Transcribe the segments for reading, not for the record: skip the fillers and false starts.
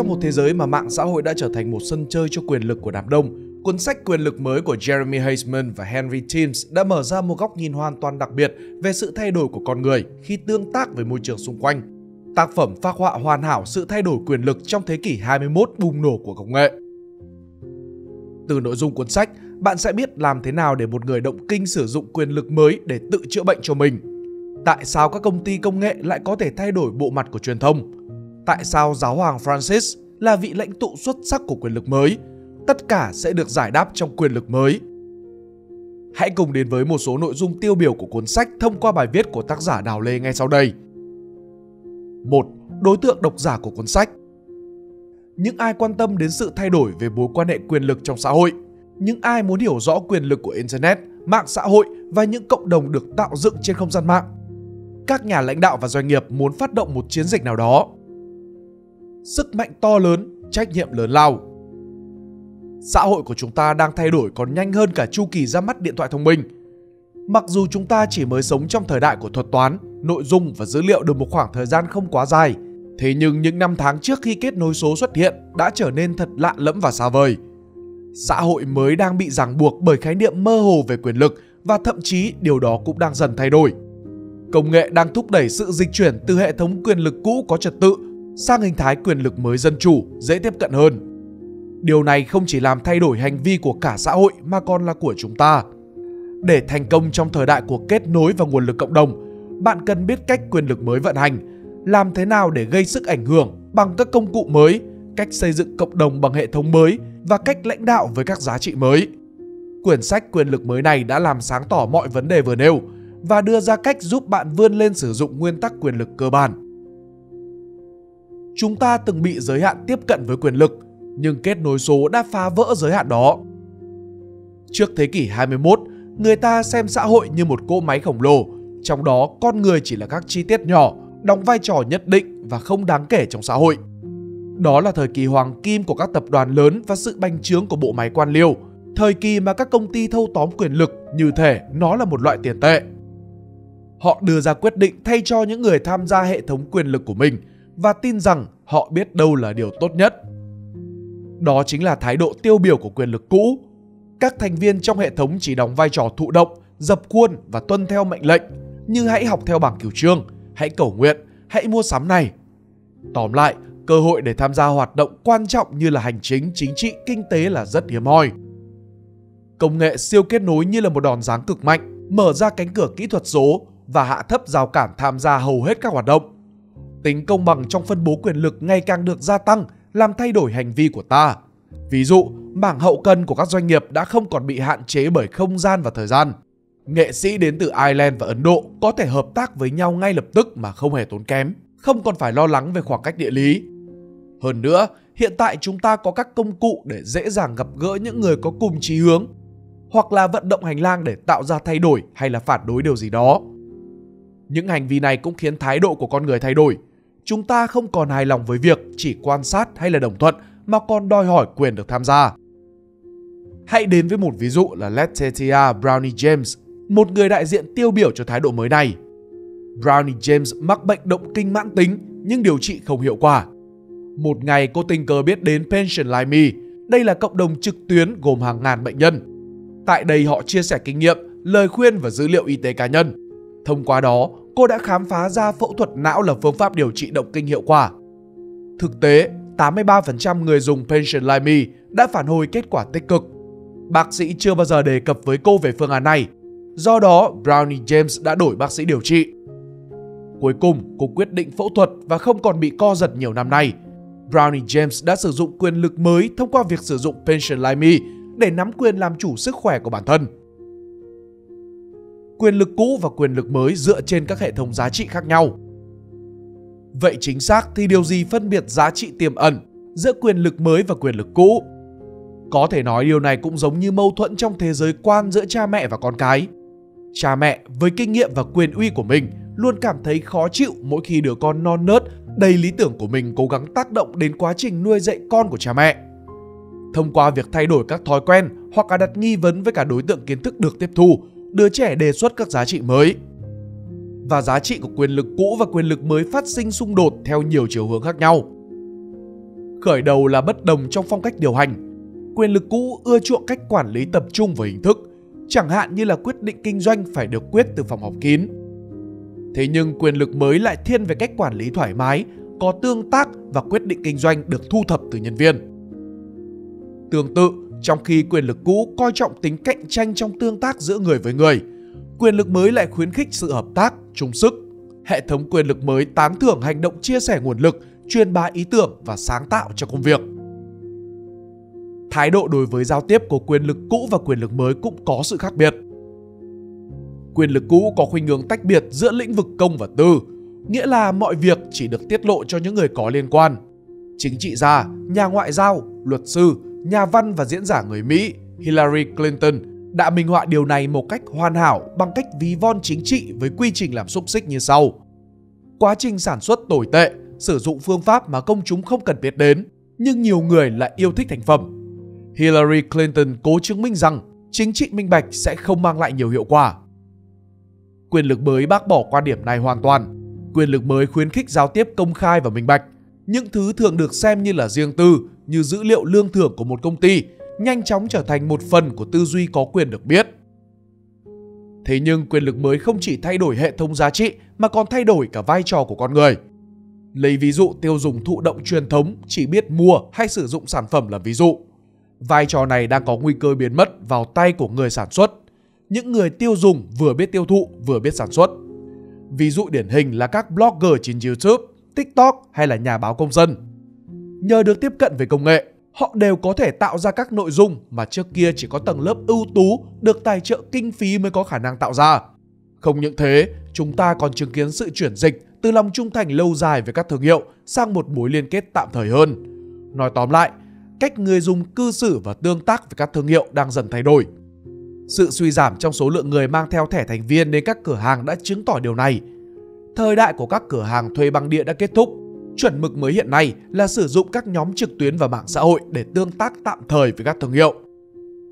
trong một thế giới mà mạng xã hội đã trở thành một sân chơi cho quyền lực của đám đông, cuốn sách Quyền lực mới của Jeremy Heimans và Henry Timms đã mở ra một góc nhìn hoàn toàn đặc biệt về sự thay đổi của con người khi tương tác với môi trường xung quanh. Tác phẩm phác họa hoàn hảo sự thay đổi quyền lực trong thế kỷ 21 bùng nổ của công nghệ. Từ nội dung cuốn sách, bạn sẽ biết làm thế nào để một người động kinh sử dụng quyền lực mới để tự chữa bệnh cho mình. Tại sao các công ty công nghệ lại có thể thay đổi bộ mặt của truyền thông? Tại sao giáo hoàng Francis là vị lãnh tụ xuất sắc của quyền lực mới? Tất cả sẽ được giải đáp trong Quyền lực mới. Hãy cùng đến với một số nội dung tiêu biểu của cuốn sách thông qua bài viết của tác giả Đào Lê ngay sau đây. 1. Đối tượng độc giả của cuốn sách. Những ai quan tâm đến sự thay đổi về mối quan hệ quyền lực trong xã hội, những ai muốn hiểu rõ quyền lực của Internet, mạng xã hội và những cộng đồng được tạo dựng trên không gian mạng. Các nhà lãnh đạo và doanh nghiệp muốn phát động một chiến dịch nào đó. Sức mạnh to lớn, trách nhiệm lớn lao. Xã hội của chúng ta đang thay đổi còn nhanh hơn cả chu kỳ ra mắt điện thoại thông minh. Mặc dù chúng ta chỉ mới sống trong thời đại của thuật toán, nội dung và dữ liệu được một khoảng thời gian không quá dài, thế nhưng những năm tháng trước khi kết nối số xuất hiện đã trở nên thật lạ lẫm và xa vời. Xã hội mới đang bị ràng buộc bởi khái niệm mơ hồ về quyền lực và thậm chí điều đó cũng đang dần thay đổi. Công nghệ đang thúc đẩy sự dịch chuyển từ hệ thống quyền lực cũ có trật tự sang hình thái quyền lực mới dân chủ, dễ tiếp cận hơn. Điều này không chỉ làm thay đổi hành vi của cả xã hội mà còn là của chúng ta. Để thành công trong thời đại của kết nối và nguồn lực cộng đồng, bạn cần biết cách quyền lực mới vận hành, làm thế nào để gây sức ảnh hưởng bằng các công cụ mới, cách xây dựng cộng đồng bằng hệ thống mới và cách lãnh đạo với các giá trị mới. Quyển sách Quyền lực mới này đã làm sáng tỏ mọi vấn đề vừa nêu và đưa ra cách giúp bạn vươn lên sử dụng nguyên tắc quyền lực cơ bản. Chúng ta từng bị giới hạn tiếp cận với quyền lực, nhưng kết nối số đã phá vỡ giới hạn đó. Trước thế kỷ 21, người ta xem xã hội như một cỗ máy khổng lồ, trong đó con người chỉ là các chi tiết nhỏ, đóng vai trò nhất định và không đáng kể trong xã hội. Đó là thời kỳ hoàng kim của các tập đoàn lớn và sự bành trướng của bộ máy quan liêu, thời kỳ mà các công ty thâu tóm quyền lực như thể nó là một loại tiền tệ. Họ đưa ra quyết định thay cho những người tham gia hệ thống quyền lực của mình và tin rằng họ biết đâu là điều tốt nhất. Đó chính là thái độ tiêu biểu của quyền lực cũ. Các thành viên trong hệ thống chỉ đóng vai trò thụ động, dập khuôn và tuân theo mệnh lệnh, như hãy học theo bảng cửu chương, hãy cầu nguyện, hãy mua sắm này. Tóm lại, cơ hội để tham gia hoạt động quan trọng như là hành chính, chính trị, kinh tế là rất hiếm hoi. Công nghệ siêu kết nối như là một đòn giáng cực mạnh, mở ra cánh cửa kỹ thuật số và hạ thấp rào cản tham gia hầu hết các hoạt động. Tính công bằng trong phân bố quyền lực ngày càng được gia tăng, làm thay đổi hành vi của ta. Ví dụ, mảng hậu cần của các doanh nghiệp đã không còn bị hạn chế bởi không gian và thời gian. Nghệ sĩ đến từ Ireland và Ấn Độ có thể hợp tác với nhau ngay lập tức mà không hề tốn kém, không còn phải lo lắng về khoảng cách địa lý. Hơn nữa, hiện tại chúng ta có các công cụ để dễ dàng gặp gỡ những người có cùng chí hướng, hoặc là vận động hành lang để tạo ra thay đổi hay là phản đối điều gì đó. Những hành vi này cũng khiến thái độ của con người thay đổi. Chúng ta không còn hài lòng với việc chỉ quan sát hay là đồng thuận mà còn đòi hỏi quyền được tham gia. Hãy đến với một ví dụ là Letitia Brownie James, một người đại diện tiêu biểu cho thái độ mới này. Brownie James mắc bệnh động kinh mãn tính nhưng điều trị không hiệu quả. Một ngày cô tình cờ biết đến PatientsLikeMe, đây là cộng đồng trực tuyến gồm hàng ngàn bệnh nhân. Tại đây họ chia sẻ kinh nghiệm, lời khuyên và dữ liệu y tế cá nhân. Thông qua đó, cô đã khám phá ra phẫu thuật não là phương pháp điều trị động kinh hiệu quả. Thực tế, 83% người dùng PatientsLikeMe đã phản hồi kết quả tích cực. Bác sĩ chưa bao giờ đề cập với cô về phương án này. Do đó, Brownie James đã đổi bác sĩ điều trị. Cuối cùng, cô quyết định phẫu thuật và không còn bị co giật nhiều năm nay. Brownie James đã sử dụng quyền lực mới thông qua việc sử dụng PatientsLikeMe để nắm quyền làm chủ sức khỏe của bản thân. Quyền lực cũ và quyền lực mới dựa trên các hệ thống giá trị khác nhau. Vậy chính xác thì điều gì phân biệt giá trị tiềm ẩn giữa quyền lực mới và quyền lực cũ? Có thể nói điều này cũng giống như mâu thuẫn trong thế giới quan giữa cha mẹ và con cái. Cha mẹ với kinh nghiệm và quyền uy của mình luôn cảm thấy khó chịu mỗi khi đứa con non nớt đầy lý tưởng của mình cố gắng tác động đến quá trình nuôi dạy con của cha mẹ. Thông qua việc thay đổi các thói quen hoặc là đặt nghi vấn với cả đối tượng kiến thức được tiếp thu, đứa trẻ đề xuất các giá trị mới. Và giá trị của quyền lực cũ và quyền lực mới phát sinh xung đột theo nhiều chiều hướng khác nhau. Khởi đầu là bất đồng trong phong cách điều hành. Quyền lực cũ ưa chuộng cách quản lý tập trung và hình thức, chẳng hạn như là quyết định kinh doanh phải được quyết từ phòng họp kín. Thế nhưng quyền lực mới lại thiên về cách quản lý thoải mái, có tương tác và quyết định kinh doanh được thu thập từ nhân viên. Tương tự, trong khi quyền lực cũ coi trọng tính cạnh tranh trong tương tác giữa người với người, quyền lực mới lại khuyến khích sự hợp tác, chung sức. Hệ thống quyền lực mới tán thưởng hành động chia sẻ nguồn lực, truyền bá ý tưởng và sáng tạo cho công việc. Thái độ đối với giao tiếp của quyền lực cũ và quyền lực mới cũng có sự khác biệt. Quyền lực cũ có khuynh hướng tách biệt giữa lĩnh vực công và tư, nghĩa là mọi việc chỉ được tiết lộ cho những người có liên quan. Chính trị gia, nhà ngoại giao, luật sư, nhà văn và diễn giả người Mỹ Hillary Clinton đã minh họa điều này một cách hoàn hảo bằng cách ví von chính trị với quy trình làm xúc xích như sau. Quá trình sản xuất tồi tệ, sử dụng phương pháp mà công chúng không cần biết đến, nhưng nhiều người lại yêu thích thành phẩm. Hillary Clinton cố chứng minh rằng chính trị minh bạch sẽ không mang lại nhiều hiệu quả. Quyền lực mới bác bỏ quan điểm này hoàn toàn. Quyền lực mới khuyến khích giao tiếp công khai và minh bạch. Những thứ thường được xem như là riêng tư, như dữ liệu lương thưởng của một công ty, nhanh chóng trở thành một phần của tư duy có quyền được biết. Thế nhưng quyền lực mới không chỉ thay đổi hệ thống giá trị mà còn thay đổi cả vai trò của con người. Lấy ví dụ tiêu dùng thụ động truyền thống chỉ biết mua hay sử dụng sản phẩm là ví dụ. Vai trò này đang có nguy cơ biến mất vào tay của người sản xuất. Những người tiêu dùng vừa biết tiêu thụ vừa biết sản xuất. Ví dụ điển hình là các blogger trên YouTube, TikTok hay là nhà báo công dân. Nhờ được tiếp cận về công nghệ, họ đều có thể tạo ra các nội dung mà trước kia chỉ có tầng lớp ưu tú được tài trợ kinh phí mới có khả năng tạo ra. Không những thế, chúng ta còn chứng kiến sự chuyển dịch từ lòng trung thành lâu dài với các thương hiệu sang một mối liên kết tạm thời hơn. Nói tóm lại, cách người dùng cư xử và tương tác với các thương hiệu đang dần thay đổi. Sự suy giảm trong số lượng người mang theo thẻ thành viên đến các cửa hàng đã chứng tỏ điều này. Thời đại của các cửa hàng thuê băng đĩa đã kết thúc. Chuẩn mực mới hiện nay là sử dụng các nhóm trực tuyến và mạng xã hội để tương tác tạm thời với các thương hiệu.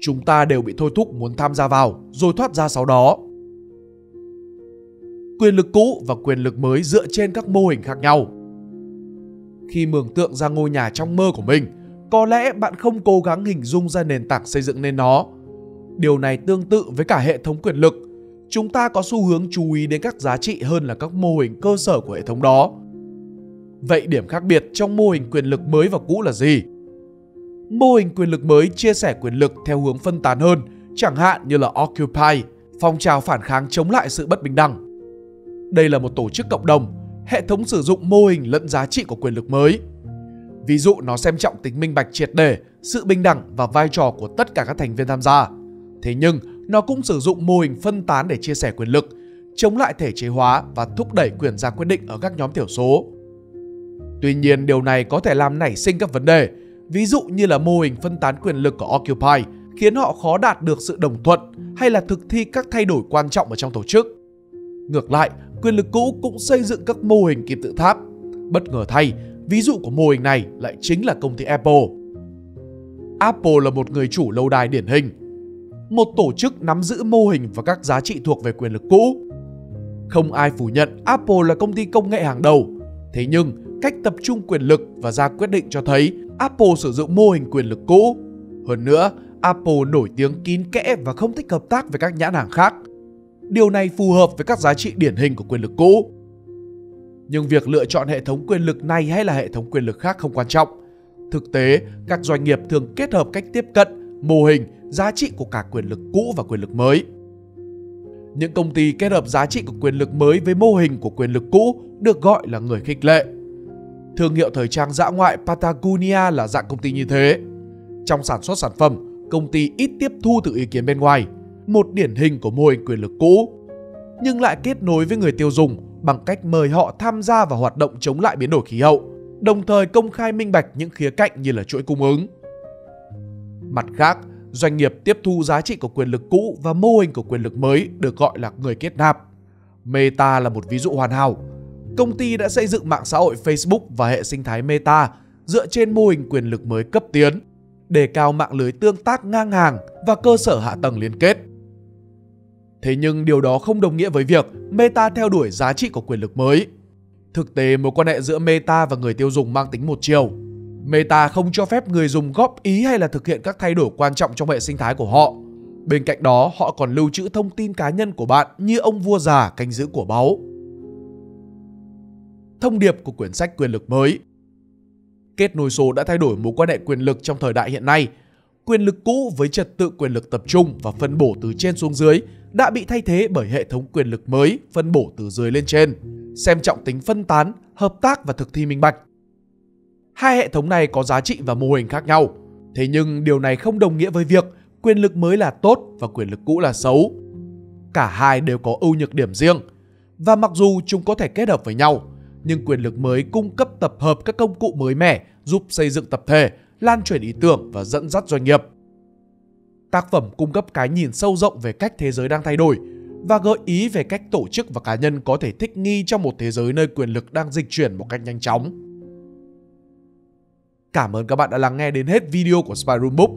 Chúng ta đều bị thôi thúc muốn tham gia vào rồi thoát ra sau đó. Quyền lực cũ và quyền lực mới dựa trên các mô hình khác nhau. Khi mường tượng ra ngôi nhà trong mơ của mình, có lẽ bạn không cố gắng hình dung ra nền tảng xây dựng nên nó. Điều này tương tự với cả hệ thống quyền lực. Chúng ta có xu hướng chú ý đến các giá trị hơn là các mô hình cơ sở của hệ thống đó. Vậy điểm khác biệt trong mô hình quyền lực mới và cũ là gì? Mô hình quyền lực mới chia sẻ quyền lực theo hướng phân tán hơn, chẳng hạn như là Occupy, phong trào phản kháng chống lại sự bất bình đẳng. Đây là một tổ chức cộng đồng, hệ thống sử dụng mô hình lẫn giá trị của quyền lực mới. Ví dụ nó xem trọng tính minh bạch triệt để, sự bình đẳng và vai trò của tất cả các thành viên tham gia. Thế nhưng, nó cũng sử dụng mô hình phân tán để chia sẻ quyền lực, chống lại thể chế hóa và thúc đẩy quyền ra quyết định ở các nhóm thiểu số. Tuy nhiên, điều này có thể làm nảy sinh các vấn đề, ví dụ như là mô hình phân tán quyền lực của Occupy khiến họ khó đạt được sự đồng thuận hay là thực thi các thay đổi quan trọng ở trong tổ chức. Ngược lại, quyền lực cũ cũng xây dựng các mô hình kim tự tháp. Bất ngờ thay, ví dụ của mô hình này lại chính là công ty Apple. Apple là một người chủ lâu đài điển hình, một tổ chức nắm giữ mô hình và các giá trị thuộc về quyền lực cũ. Không ai phủ nhận Apple là công ty công nghệ hàng đầu. Thế nhưng, cách tập trung quyền lực và ra quyết định cho thấy Apple sử dụng mô hình quyền lực cũ. Hơn nữa, Apple nổi tiếng kín kẽ và không thích hợp tác với các nhãn hàng khác. Điều này phù hợp với các giá trị điển hình của quyền lực cũ. Nhưng việc lựa chọn hệ thống quyền lực này hay là hệ thống quyền lực khác không quan trọng. Thực tế, các doanh nghiệp thường kết hợp cách tiếp cận, mô hình, giá trị của cả quyền lực cũ và quyền lực mới. Những công ty kết hợp giá trị của quyền lực mới với mô hình của quyền lực cũ được gọi là người khích lệ. Thương hiệu thời trang dã ngoại Patagonia là dạng công ty như thế. Trong sản xuất sản phẩm, công ty ít tiếp thu từ ý kiến bên ngoài, một điển hình của mô hình quyền lực cũ, nhưng lại kết nối với người tiêu dùng bằng cách mời họ tham gia vào hoạt động chống lại biến đổi khí hậu, đồng thời công khai minh bạch những khía cạnh như là chuỗi cung ứng. Mặt khác, doanh nghiệp tiếp thu giá trị của quyền lực cũ và mô hình của quyền lực mới được gọi là người kết nạp. Meta là một ví dụ hoàn hảo. Công ty đã xây dựng mạng xã hội Facebook và hệ sinh thái Meta dựa trên mô hình quyền lực mới cấp tiến, đề cao mạng lưới tương tác ngang hàng và cơ sở hạ tầng liên kết. Thế nhưng điều đó không đồng nghĩa với việc Meta theo đuổi giá trị của quyền lực mới. Thực tế, mối quan hệ giữa Meta và người tiêu dùng mang tính một chiều. Meta không cho phép người dùng góp ý hay là thực hiện các thay đổi quan trọng trong hệ sinh thái của họ. Bên cạnh đó, họ còn lưu trữ thông tin cá nhân của bạn như ông vua già canh giữ của báu. Thông điệp của quyển sách Quyền lực mới. Kết nối số đã thay đổi mối quan hệ quyền lực trong thời đại hiện nay. Quyền lực cũ với trật tự quyền lực tập trung và phân bổ từ trên xuống dưới đã bị thay thế bởi hệ thống quyền lực mới phân bổ từ dưới lên trên, xem trọng tính phân tán, hợp tác và thực thi minh bạch. Hai hệ thống này có giá trị và mô hình khác nhau. Thế nhưng điều này không đồng nghĩa với việc quyền lực mới là tốt và quyền lực cũ là xấu. Cả hai đều có ưu nhược điểm riêng. Và mặc dù chúng có thể kết hợp với nhau, nhưng quyền lực mới cung cấp tập hợp các công cụ mới mẻ giúp xây dựng tập thể, lan truyền ý tưởng và dẫn dắt doanh nghiệp. Tác phẩm cung cấp cái nhìn sâu rộng về cách thế giới đang thay đổi và gợi ý về cách tổ chức và cá nhân có thể thích nghi trong một thế giới nơi quyền lực đang dịch chuyển một cách nhanh chóng. Cảm ơn các bạn đã lắng nghe đến hết video của Spiderum Books.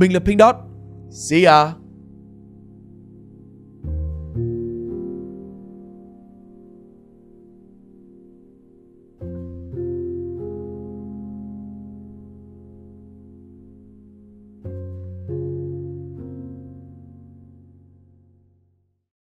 Mình là Pink Dot. See ya!